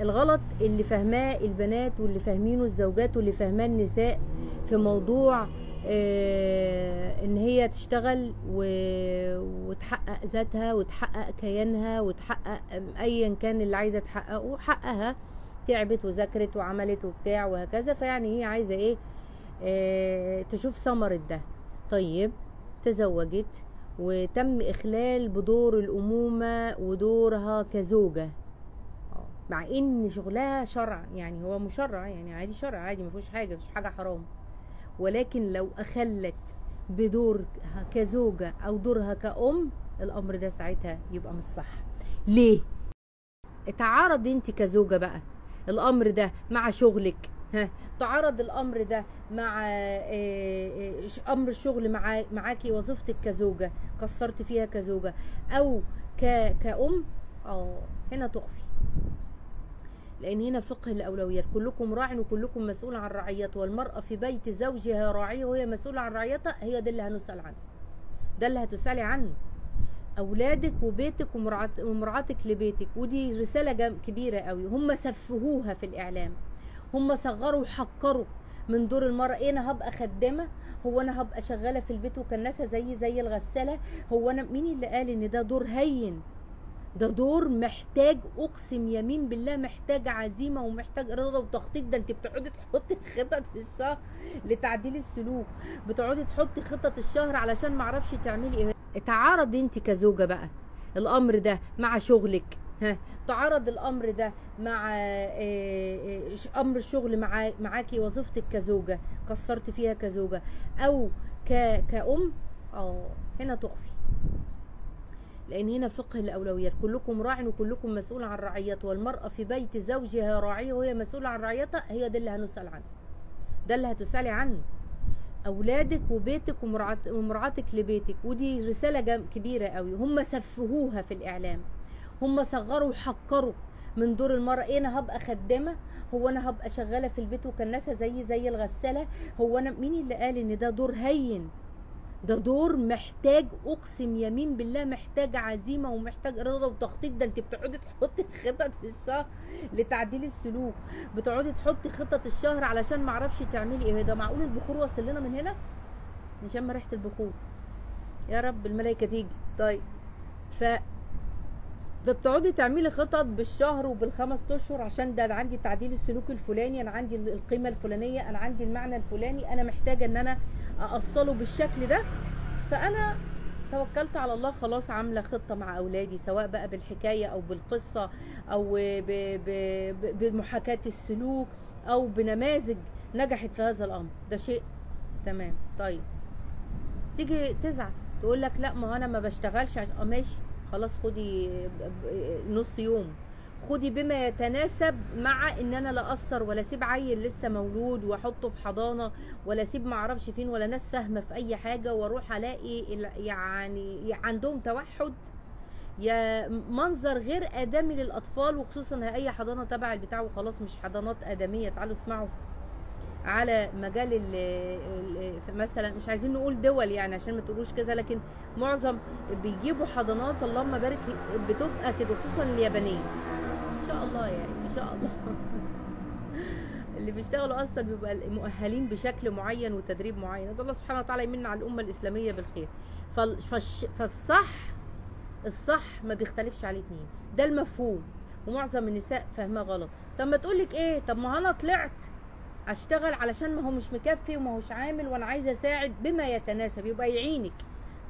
الغلط اللي فاهماه البنات واللي فاهمينه الزوجات واللي فاهماه النساء في موضوع ان هي تشتغل وتحقق ذاتها وتحقق كيانها وتحقق ايا كان اللي عايزه تحققه حقها، تعبت وذاكرت وعملت وبتاع وهكذا، فيعني هي عايزه ايه؟ تشوف ثمرة ده. طيب تزوجت وتم اخلال بدور الامومه ودورها كزوجه، مع ان شغلها شرع، يعني هو مشرع، يعني عادي شرع عادي، ما فيهوش حاجه، مفيش حاجه حرام، ولكن لو اخلت بدورها كزوجه او دورها كأم، الامر ده ساعتها يبقى مش صح. ليه؟ اتعارض انت كزوجه بقى الامر ده مع شغلك، تعارض الامر ده مع امر الشغل معاكي وظيفتك كزوجه، قصرت فيها كزوجه او كأم، هنا تقفي، لان هنا فقه الاولويات، كلكم راع وكلكم مسؤول عن رعيته، والمراه في بيت زوجها راعيه وهي مسؤوله عن رعيتها، هي ده اللي هنسال عنه، ده اللي هتسالي عنه، اولادك وبيتك ومراعاتك لبيتك. ودي رساله كبيره قوي، هم سفهوها في الاعلام، هم صغروا وحكروا من دور المراه. إيه انا هبقى خدامه؟ هو انا هبقى شغاله في البيت وكناسه زي الغساله؟ هو انا؟ مين اللي قال ان ده دور هين؟ ده دور محتاج، اقسم يمين بالله محتاج عزيمه ومحتاج اراده وتخطيط. ده انت بتقعدي تحطي خطط الشهر لتعديل السلوك، بتقعدي تحطي خطط الشهر علشان معرفش تعملي ايه. اتعارض انت كزوجه بقى الامر ده مع شغلك، تعارض الامر ده مع امر الشغل معاكي وظيفتك كزوجه، قصرت فيها كزوجه او كأم، هنا تقفي، لان هنا فقه الاولويات، كلكم راع وكلكم مسؤول عن رعيته، والمراه في بيت زوجها راعيه وهي مسؤوله عن رعيتها، هي ده اللي هنسال عنه، ده اللي هتسالي عنه، اولادك وبيتك ومراعاتك لبيتك. ودي رساله كبيره قوي، هم سفهوها في الاعلام، هم صغروا وحكروا من دور المرأة. إيه أنا هبقى خدامة؟ هو أنا هبقى شغالة في البيت وكناسة زي الغسالة؟ هو أنا؟ مين اللي قال إن ده دور هين؟ ده دور محتاج، أقسم يمين بالله محتاج عزيمة ومحتاج إرادة وتخطيط. ده أنت بتقعدي تحطي خطط الشهر لتعديل السلوك، بتقعدي تحطي خطط الشهر علشان معرفش تعملي إيه. ده معقول البخور وصل لنا من هنا؟ نشم ريحة البخور، يا رب الملائكة تيجي. طيب بتقعدي تعملي خطط بالشهر وبال5 اشهر، عشان ده انا عندي تعديل السلوك الفلاني، انا عندي القيمه الفلانيه، انا عندي المعنى الفلاني، انا محتاجه ان انا اقصله بالشكل ده، فانا توكلت على الله، خلاص عامله خطه مع اولادي، سواء بقى بالحكايه او بالقصه او بمحاكاه السلوك او بنماذج نجحت في هذا الامر. ده شيء تمام. طيب تيجي تزعل تقول لك لا، ما انا ما بشتغلش، ماشي خلاص، خدي نص يوم، خدي بما يتناسب مع ان انا لا اقصر ولا اسيب عيل لسه مولود واحطه في حضانه ولا اسيب معرفش فين ولا ناس فاهمه في اي حاجه، واروح الاقي يعني عندهم توحد، يا منظر غير ادمي للاطفال، وخصوصا اي حضانه تبع البتاع، وخلاص مش حضانات ادميه. تعالوا اسمعوا على مجال مثلا، مش عايزين نقول دول يعني عشان ما تقولوش كذا، لكن معظم بيجيبوا حضانات اللهم بارك بتبقى كده، خصوصا اليابانيه ان شاء الله، يعني ان شاء الله اللي بيشتغلوا اصلا بيبقى مؤهلين بشكل معين وتدريب معين، الله سبحانه وتعالى يمن على الامه الاسلاميه بالخير. فالصح ما بيختلفش عليه اتنين، ده المفهوم، ومعظم النساء فاهمه غلط. طب ما تقول لك ايه، طب ما انا طلعت اشتغل علشان ما هو مش مكفي وما هوش عامل وانا عايزه اساعد، بما يتناسب، يبقى يعينك،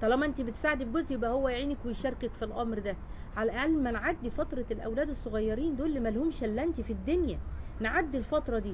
طالما انت بتساعدي بجوزك يبقى هو يعينك ويشاركك في الامر ده، على الاقل ما نعدي فتره الاولاد الصغيرين دول اللي ما لهمش الا انت في الدنيا، نعدي الفتره دي.